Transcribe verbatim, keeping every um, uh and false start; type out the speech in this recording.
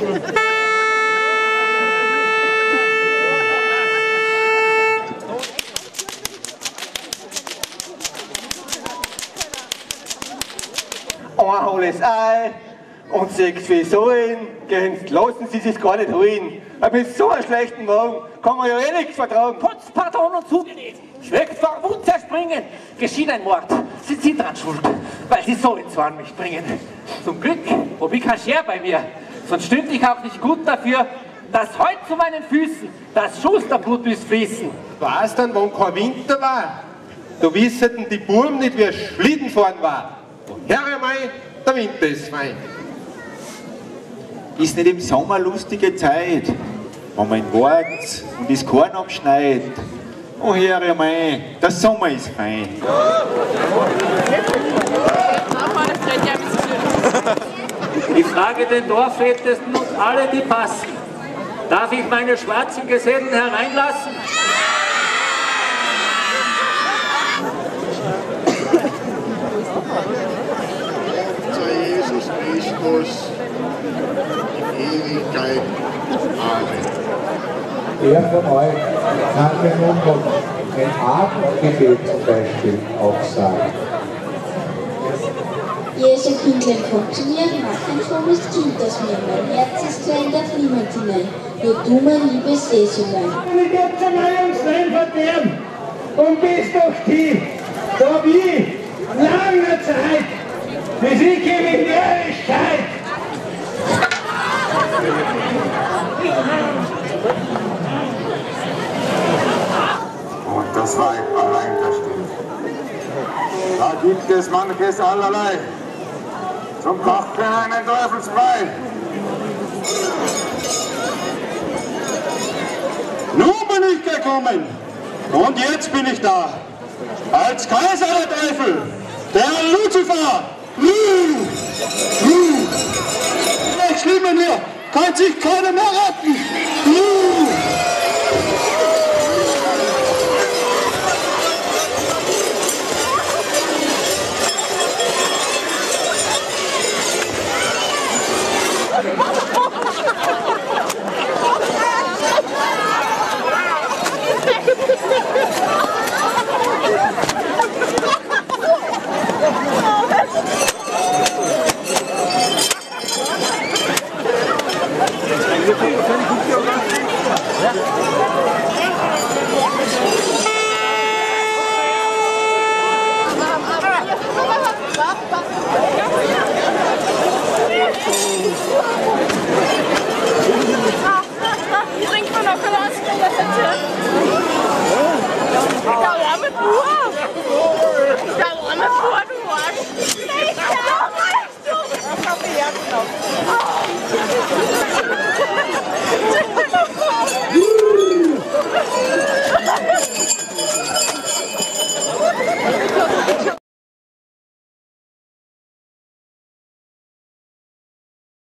Ein hohles Ei und sagt, wieso hin? Lassen Sie sich gar nicht holen. Aber mit so einem schlechten Morgen kann man ja eh nichts vertrauen. Putz, Patron und zugenäht. Schmeckt vor Wut zerspringen. Geschieht ein Mord. Sind Sie dran schuld, weil Sie so in Zorn mich bringen. Zum Glück hab ich kein Scher bei mir. Sonst stünde ich auch nicht gut dafür, dass heute zu meinen Füßen das Schusterblut missfließen. Was denn, wann kein Winter war? Da wisseten die Burm nicht, wie Schlitten fahren war. Herr Mai, der Winter ist mein. Ist nicht im Sommer lustige Zeit, wenn man wagt und das Korn abschneit. Oh Herr Mai, der Sommer ist fein. Ich frage den Dorfältesten und alle, die passen. Darf ich meine schwarzen Gesellen hereinlassen? In Ewigkeit. Amen. Wer von euch kann mir nun ein Abendgebet zum Beispiel auch sagen? Jesu Kindlein, komm zu mir, mach ein frommes Kind aus mir, mein Herz ist klein, darf niemand hinein, nur du, mein liebes Jesulein. Wie Gott zum Heil uns rein verderben, und bist doch tief, doch wie lange Zeit, bis ich in die Ewigkeit. Und das Weib allein versteht. Da gibt es manches allerlei. Zum Kochen einen Teufelsbrei. Nun bin ich gekommen und jetzt bin ich da. Als Kaiser der Teufel, der Luzifer. Nicht schlimm in mir. Kann sich keiner mehr retten! Uh. Ich glaube, ich habe noch.